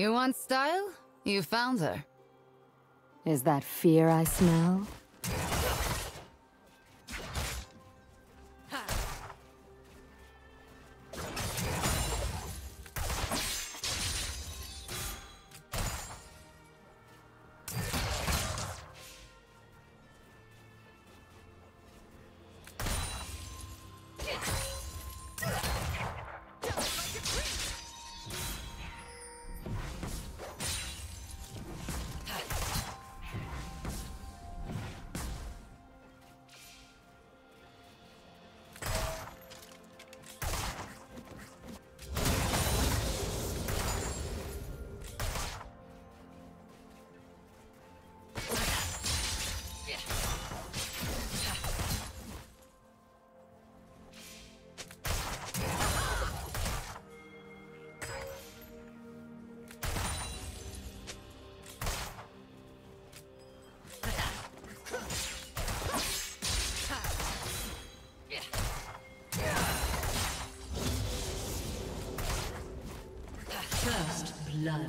You want style? You found her. Is that fear I smell? First blood.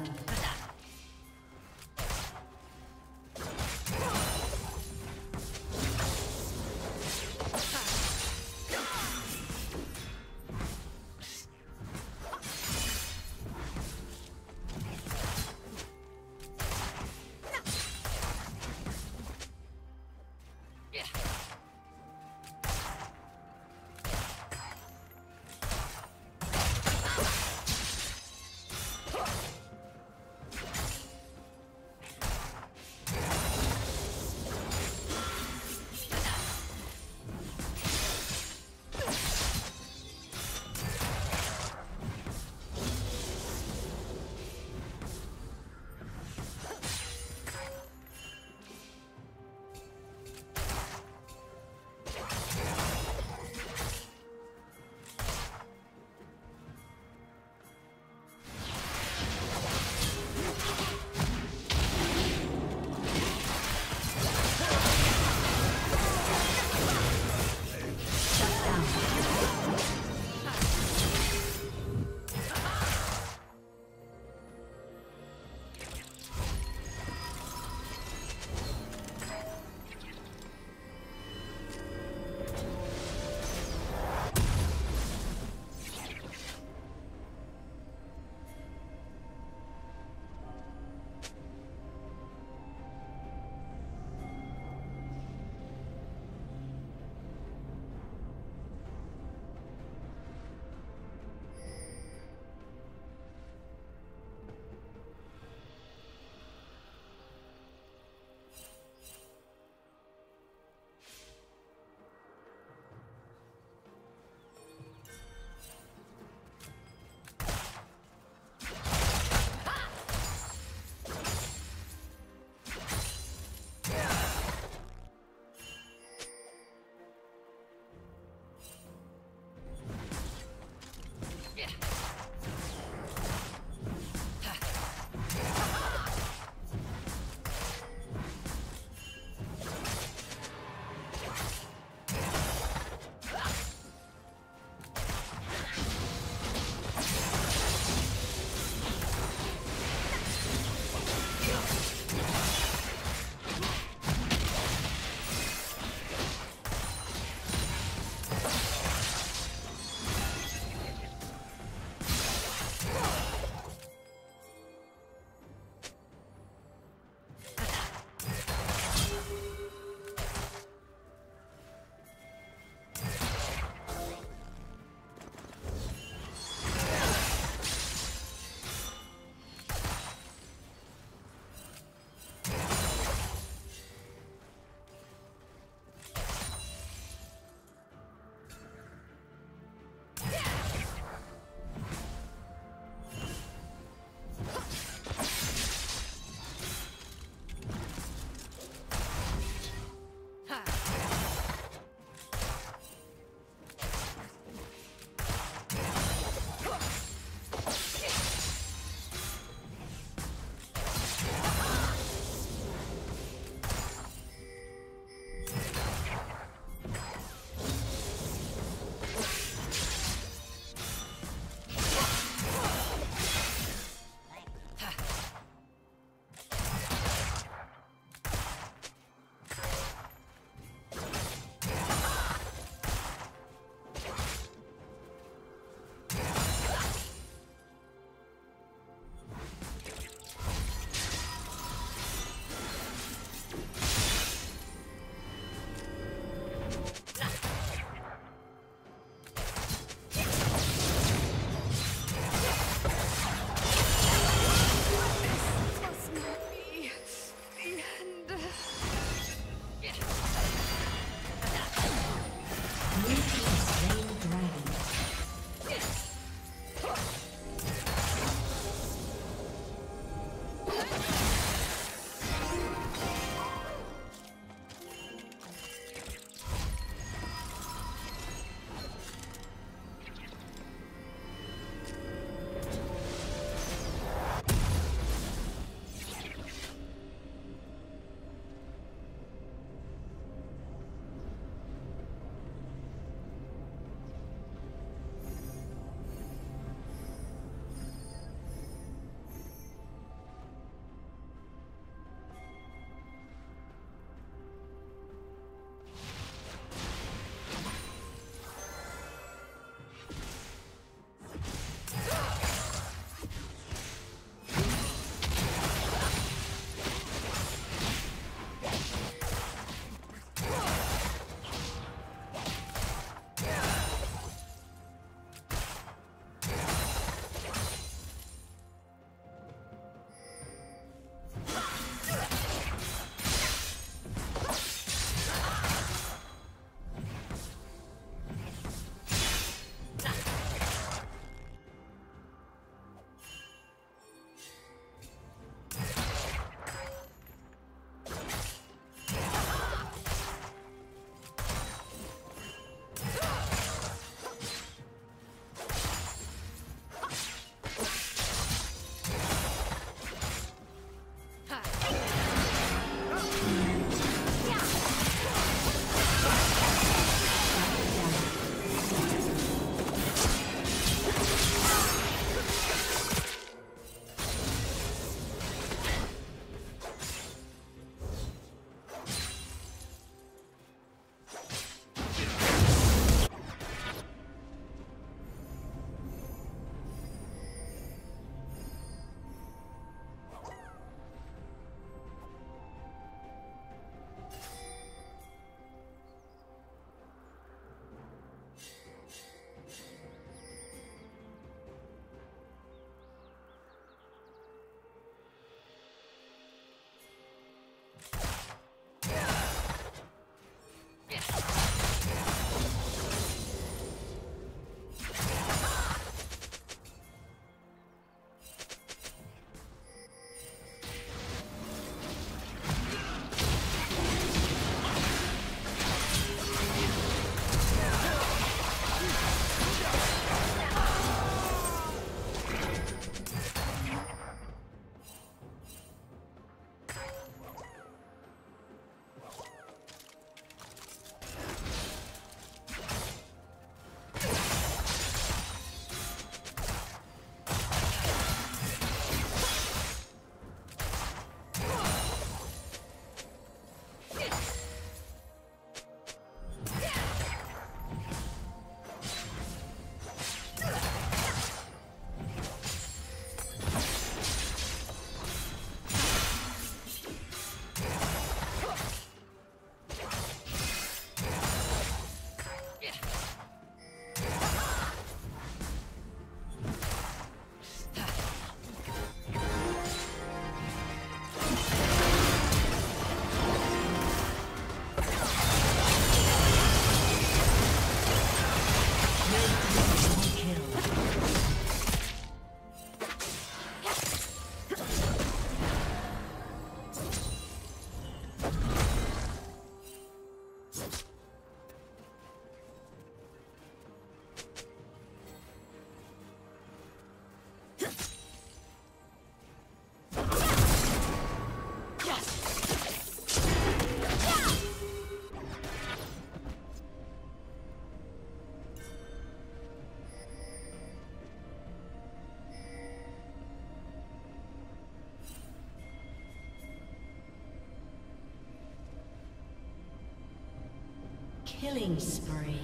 Killing spree.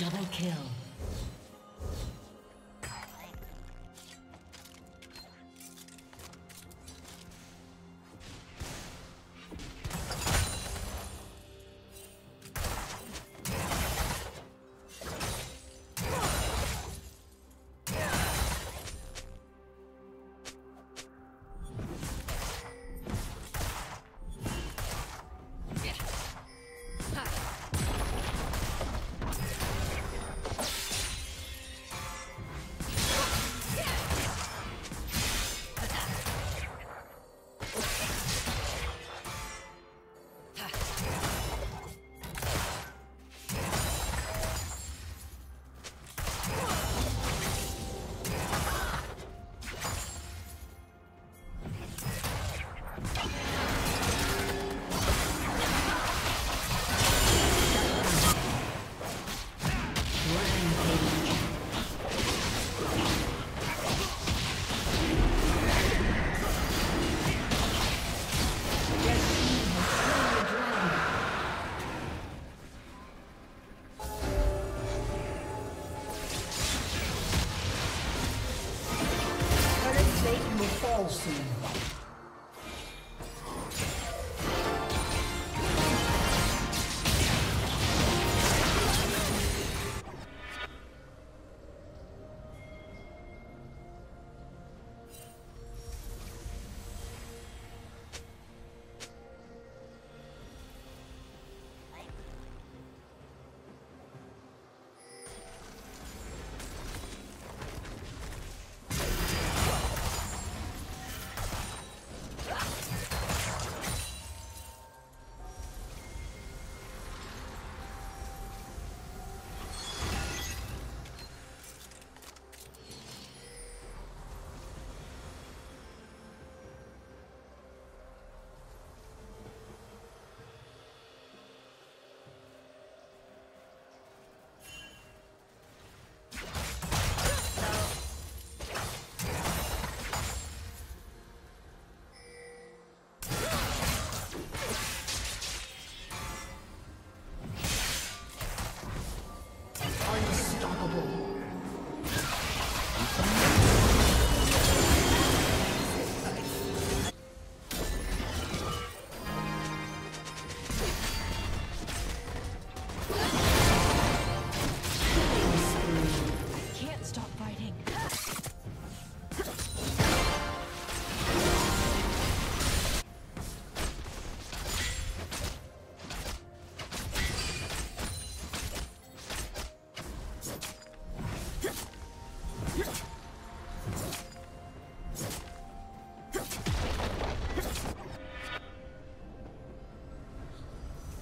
Double kill.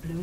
Blue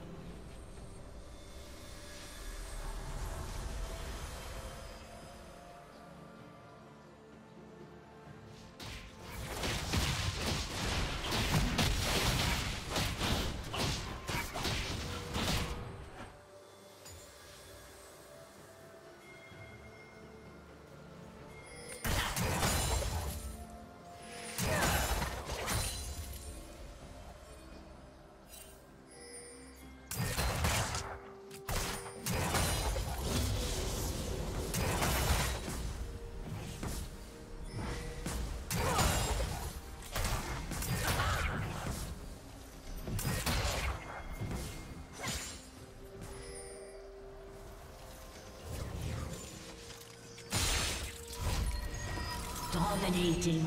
Dominating.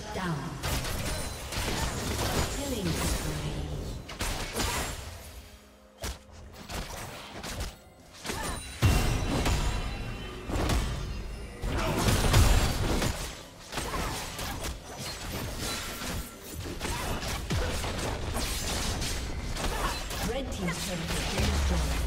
Shut down. Killing spree. Red team's turret has been destroyed.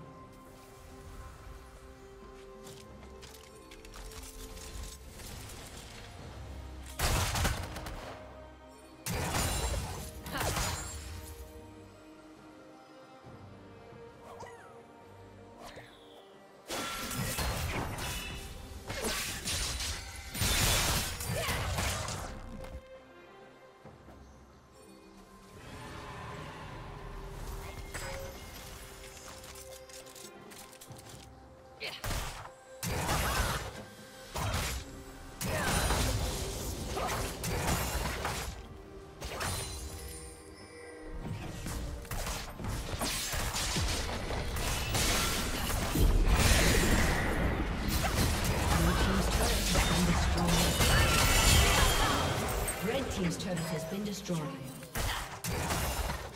Team's turret has been destroyed.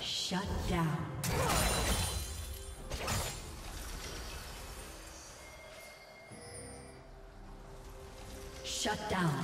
Shut down. Shut down.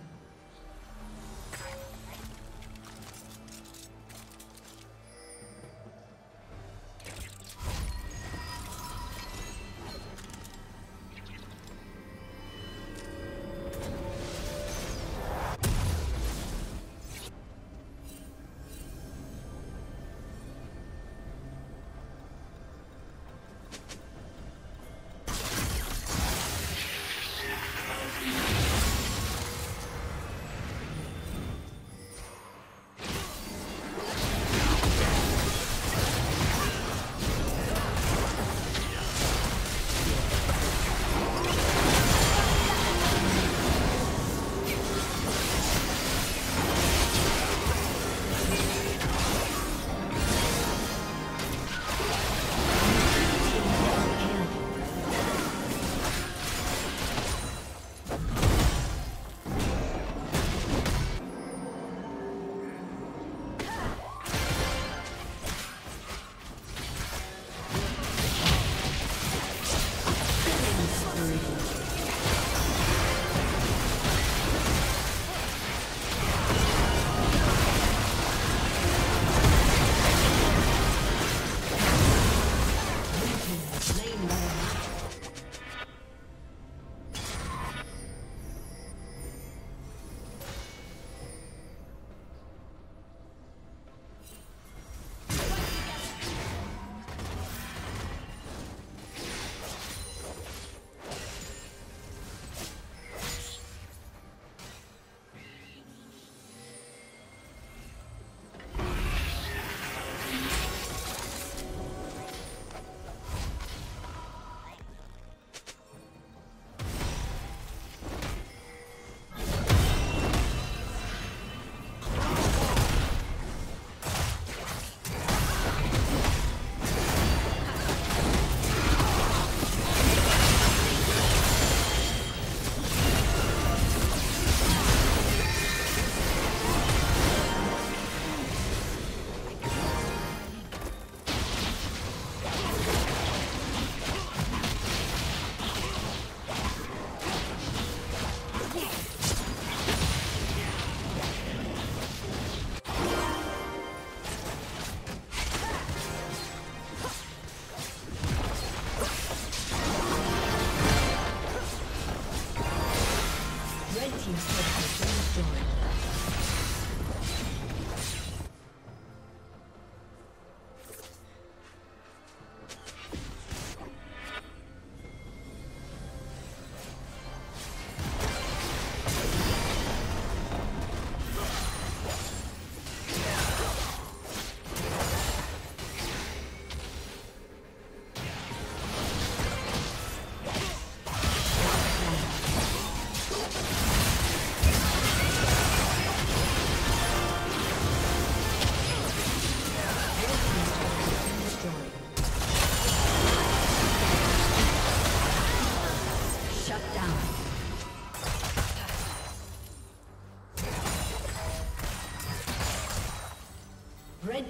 Red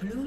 Blue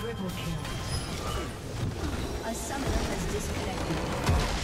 Triple kill. A summoner has disconnected.